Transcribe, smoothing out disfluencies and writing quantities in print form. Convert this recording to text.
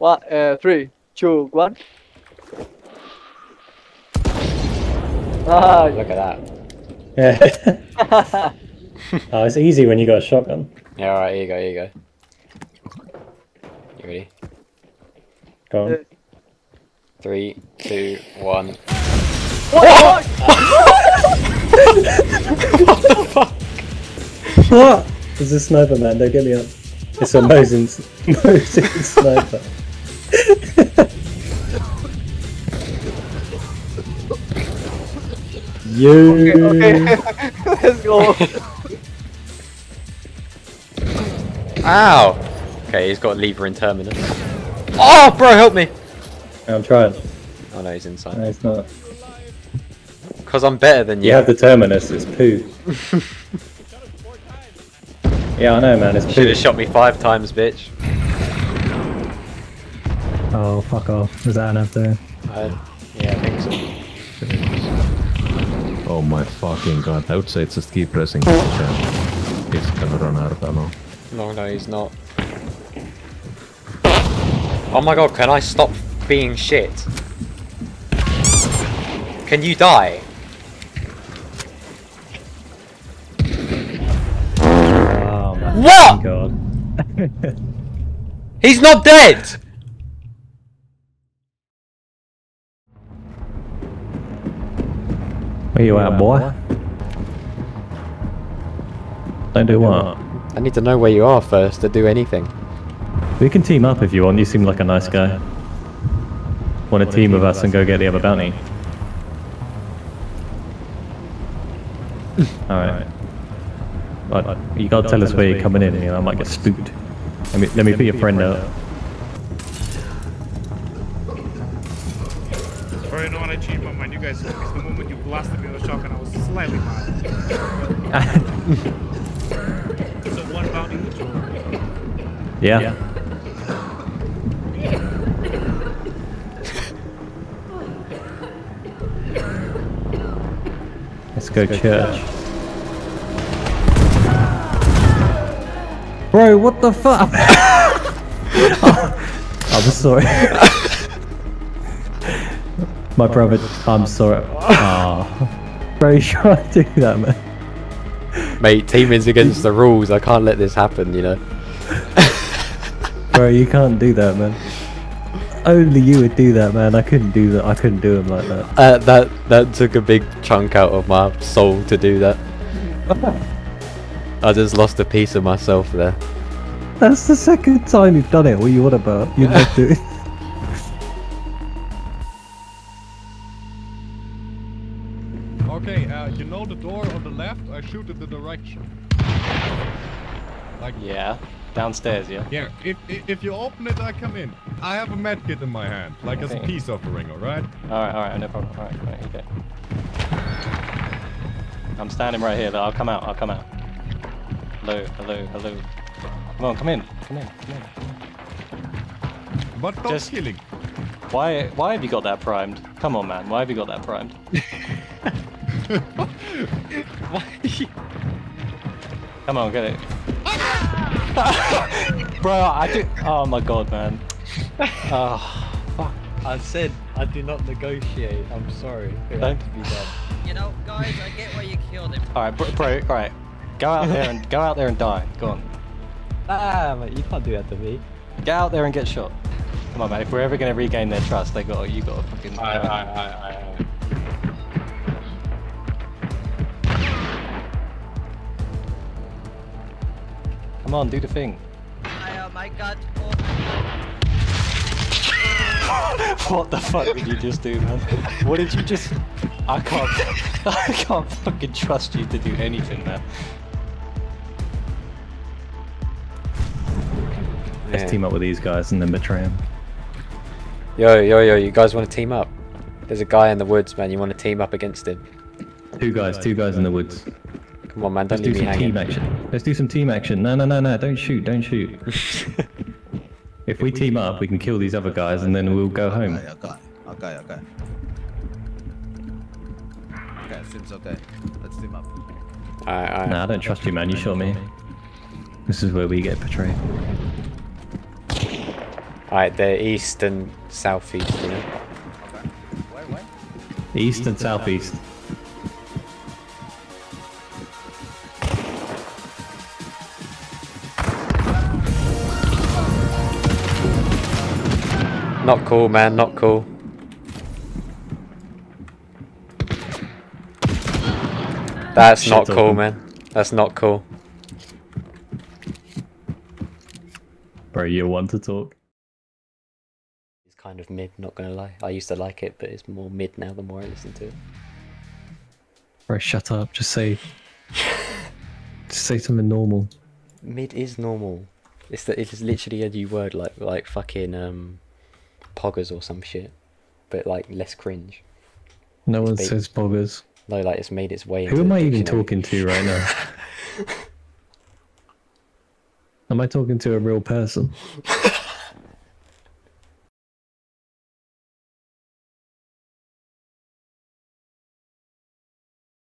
What? 3, 2, 1. Ah, look at that. Yeah. Oh, it's easy when you got a shotgun. Yeah, alright, here you go, here you go. You ready? Go on. 3, 2, 1. What? What the fuck? What? There's a sniper, man, don't get me up. It's a Mosin sniper. You. Okay, okay. Let's go. Ow! Okay, he's got lever in terminus. Oh, bro, help me! I'm trying. Oh no, he's inside. No, he's not. Because I'm better than you. You have the terminus, it's poo. Yeah, I know, man, it's poo. Should have shot me 5 times, bitch. Oh, fuck off. Was that enough there? Yeah, I think so. Oh my fucking god. I would say just keep pressing. He's gonna run out of ammo. No, no, he's not. Oh my god, can I stop being shit? Can you die? Oh my what? God. He's not dead! Where you at, boy? Don't do what? I need to know where you are first to do anything. We can team up if you want, you seem like a nice guy. Want to team with us and go get the other bounty? Alright. But you gotta tell us where you're coming in, I might get spooked. Let me put your friend out. I know what I changed my mind, you guys, because the moment you blasted me with a shotgun, I was slightly mad. Yeah. Let's go church. Bro, what the fuck? Oh, I'm sorry. My brother, I'm sorry. Oh. Bro, you shouldn't do that, man. Mate, teaming's against the rules. I can't let this happen, you know. Bro, you can't do that, man. Only you would do that, man. I couldn't do that. I couldn't do him like that. That took a big chunk out of my soul to do that. I just lost a piece of myself there. That's the second time you've done it. What are you on about? You're not doing it. Okay, you know the door on the left? I shoot in the direction. Like, yeah. Downstairs, yeah? Yeah, if you open it, I come in. I have a medkit in my hand, like as a peace offering, alright? Alright, no problem. Alright, okay. I'm standing right here, though. I'll come out. Hello. Come on, come in. But don't kill him. Why have you got that primed? Come on, man, why have you got that primed? Why? Come on, get it. Bro, I do. Oh my god, man. Oh, fuck. I said I do not negotiate. I'm sorry. Don't be dead. You know, guys, I get why you killed him. All right, bro. All right, go out there and die. Go on. Ah, mate, you can't do that to me. Go out there and get shot. Come on, man. If we're ever gonna regain their trust, you got to fucking. I. Come on, do the thing. Oh my god. What the fuck did you just do, man? What did you just... I can't fucking trust you to do anything, man. Yeah. Let's team up with these guys and then betray them. Yo, you guys want to team up? There's a guy in the woods, man, you want to team up against him. Two guys in the woods. Come on, man, don't leave me hanging. Let's do some team action. No, don't shoot. If we team up, we can kill these other guys and then we'll go home. Okay, seems okay. Let's team up. Alright. Nah, I don't trust you, man, you shot me. This is where we get betrayed. Alright, they're east and southeast, isn't it? Where? East and southeast. Not cool, man, not cool. That's not cool, man. That's not cool. Bro, you want to talk? It's kind of mid, not gonna lie. I used to like it, but it's more mid now the more I listen to it. Bro, shut up. Just say... just say something normal. Mid is normal. It's that it is literally a new word, like fucking poggers or some shit, but like less cringe. No one says poggers. No, like it's made its way. Who am I even talking to right now? Am I talking to a real person?